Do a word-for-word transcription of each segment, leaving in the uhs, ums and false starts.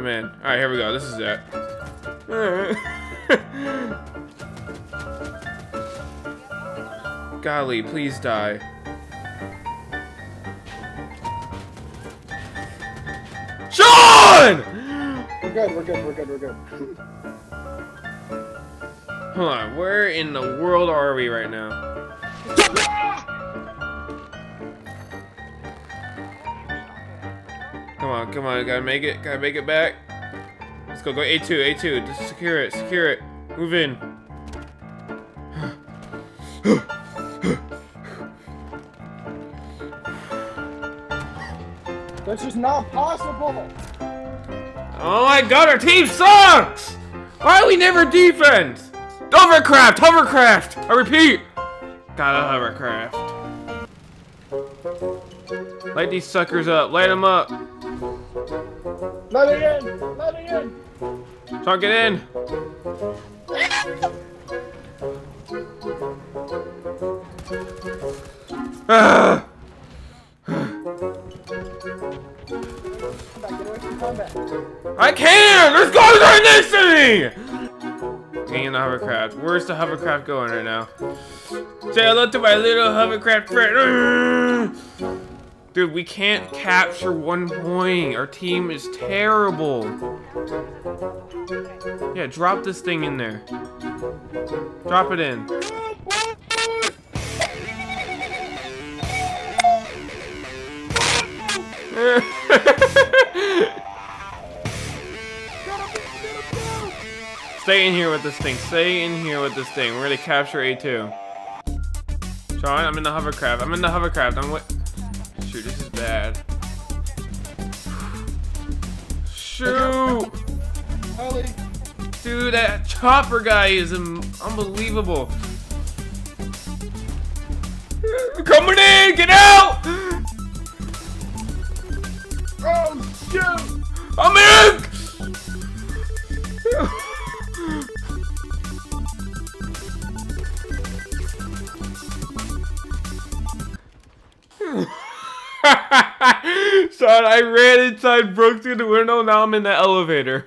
I'm in. Alright, here we go. This is it. Alright. Golly, please die. Sean! We're good, we're good, we're good, we're good. Hold on, where in the world are we right now? Come on, come on, gotta make it, gotta make it back. Let's go, go A two, A two, just secure it, secure it. Move in. That's just not possible. Oh my god, our team sucks! Why do we never defend? Hovercraft, hovercraft! I repeat! Gotta hovercraft. Light these suckers up, light them up. Let it in! Let it in! Chuck it in! Ah! I can't! There's guys right next to me! Dang in the hovercraft. Where's the hovercraft going right now? Say hello to my little hovercraft friend! Dude, we can't capture one point. Our team is terrible. Yeah, drop this thing in there. Drop it in. Stay in here with this thing. Stay in here with this thing. We're gonna capture A two. Sean, I'm in the hovercraft. I'm in the hovercraft. I'm what? Shoot, this is bad. Shoot! Dude, that chopper guy is unbelievable. Coming in! Get out! Oh, shoot! I'm in! Sean, I ran inside, broke through the window, now I'm in the elevator.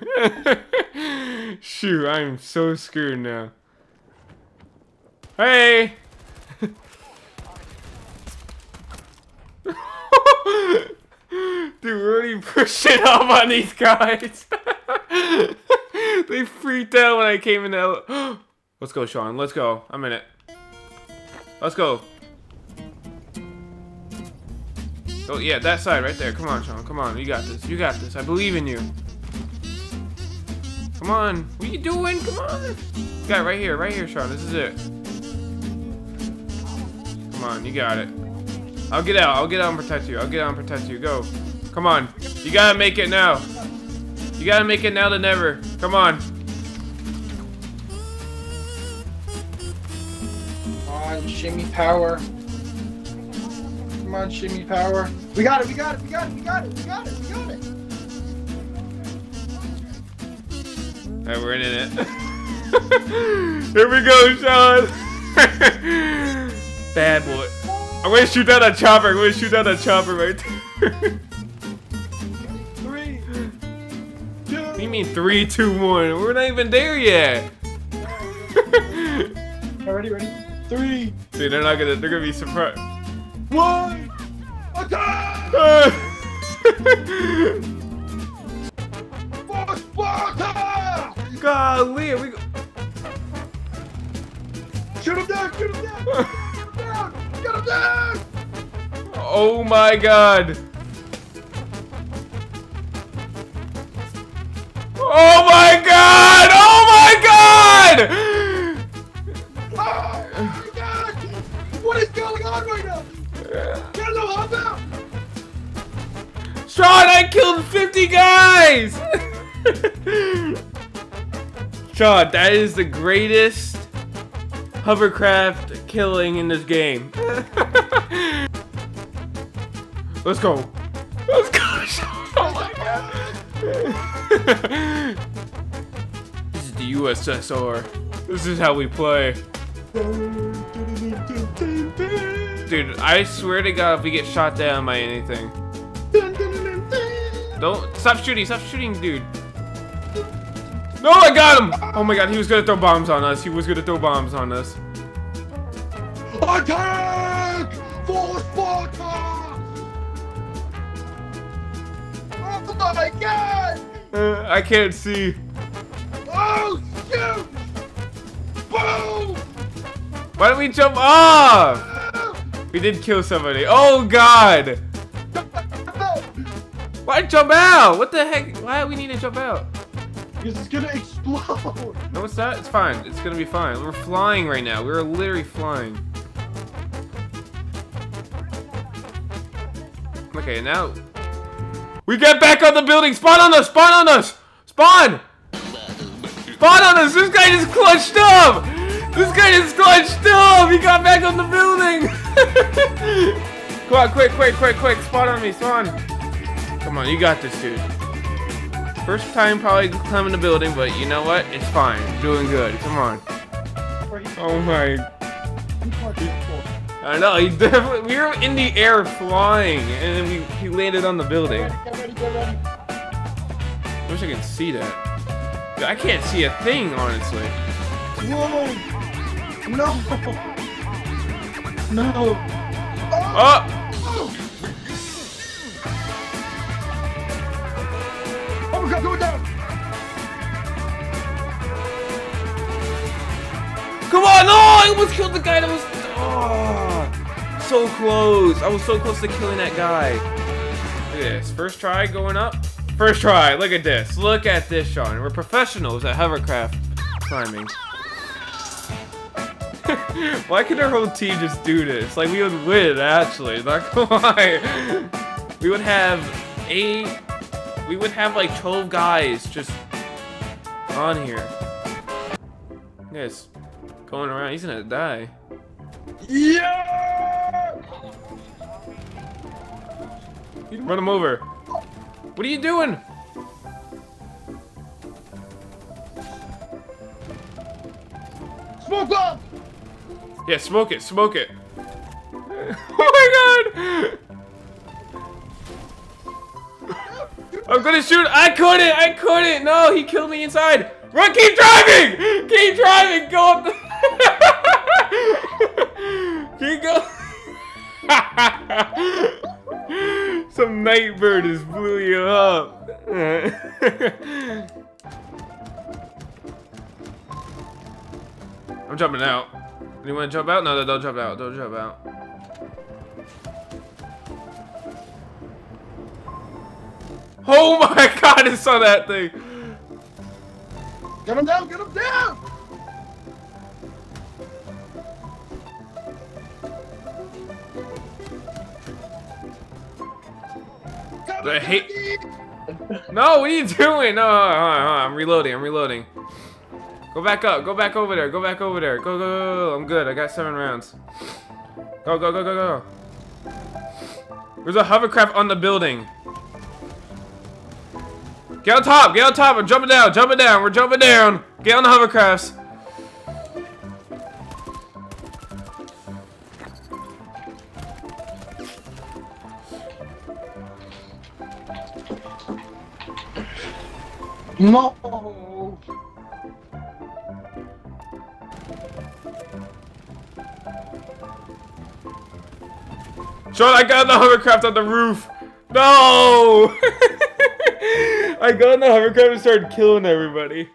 Shoot, I'm so screwed now. Hey! Dude, we're already pushing up on these guys. They freaked out when I came in the elevator. Let's go, Sean, let's go. I'm in it. Let's go. Oh yeah, that side right there. Come on, Sean. Come on. You got this. You got this. I believe in you. Come on. What are you doing? Come on. Got it right here. Right here, Sean. This is it. Come on. You got it. I'll get out. I'll get out and protect you. I'll get out and protect you. Go. Come on. You gotta make it now. You gotta make it now than never. Come on. Come on. Shimmy power. Come on, shimmy power. We got it, we got it, we got it, we got it, we got it, we got it. Alright, we're in it. Here we go, Sean. Bad boy. I'm gonna shoot down that chopper, I'm gonna shoot down that chopper right there. Three, two. What do you mean three, two, one? We're not even there yet. Alright, ready? Three. Dude, they're not gonna, they're gonna be surprised. One attack! For Sparta! Golly, here we go. Shoot him down! Shoot him down! Get him down! Get him down! Oh my god! Oh my god! Oh my god! Oh my god! What is going on right now? Sean, I killed fifty guys! Sean, that is the greatest hovercraft killing in this game. Let's go. Let's go, Sean. Oh my god. This is the U S S R. This is how we play. Dude, I swear to God, if we get shot down by anything. Don't stop shooting, stop shooting, dude. No, I got him! Oh my god, he was gonna throw bombs on us. He was gonna throw bombs on us. Attack! Full Sparta! Oh my god! Uh, I can't see. Oh shoot! Boom! Why don't we jump off? We did kill somebody. Oh god! Why jump out? What the heck? Why do we need to jump out? Because it's gonna explode! No, it's not. It's fine. It's gonna be fine. We're flying right now. We're literally flying. Okay, now... we get back on the building! Spawn on us! Spawn on us! Spawn! Spawn on us! This guy just clutched up! This guy just clutched up! He got back on the building! Come on, quick, quick, quick, quick! Spawn on me, spawn! Come on, you got this, dude. First time probably climbing the building, but you know what? It's fine. Doing good. Come on. Oh my... I know, he definitely... we were in the air flying, and then we, he landed on the building. Get ready, get ready, get ready. I wish I could see that. Dude, I can't see a thing, honestly. Whoa! No! No! Oh! Oh my god, go down! Come on! No! I almost killed the guy that was... oh, so close! I was so close to killing that guy. Look at this. First try going up. First try! Look at this. Look at this, Sean. We're professionals at hovercraft climbing. Why could our whole team just do this? Like, we would win, actually. Not gonna lie. We would have eight... we would have, like, twelve guys just on here. Yes, going around. He's gonna die. Yeah! You run him over. What are you doing? Smoke up! Yeah, smoke it, smoke it. Oh my god! I'm gonna shoot. I couldn't, I couldn't. No, he killed me inside. Run, keep driving! Keep driving, go up the... keep going. Some night bird just blew you up. I'm jumping out. You want to jump out? No, no, don't jump out. Don't jump out. Oh my god, I saw that thing. Get him down, get him down. I hate... no, what are you doing? No, hold on, hold on. I'm reloading, I'm reloading. Go back up, go back over there, go back over there, go, go, go, go, I'm good, I got seven rounds. Go, go, go, go, go. There's a hovercraft on the building. Get on top, get on top, I'm jumping down, jumping down, we're jumping down. Get on the hovercrafts. No! Sean, I got the hovercraft on the roof. No! I got in the hovercraft and started killing everybody.